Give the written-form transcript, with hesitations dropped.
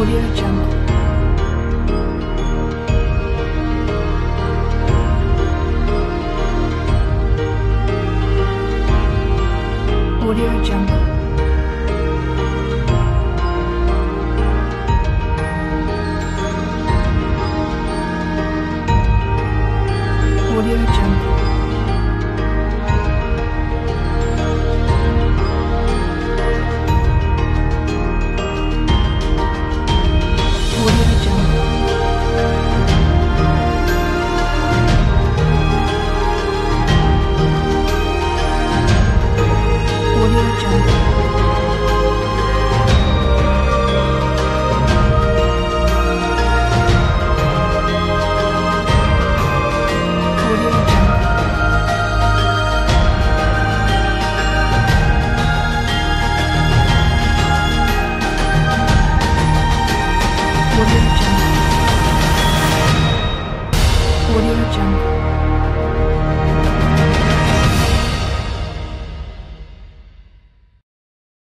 Audio Jungle.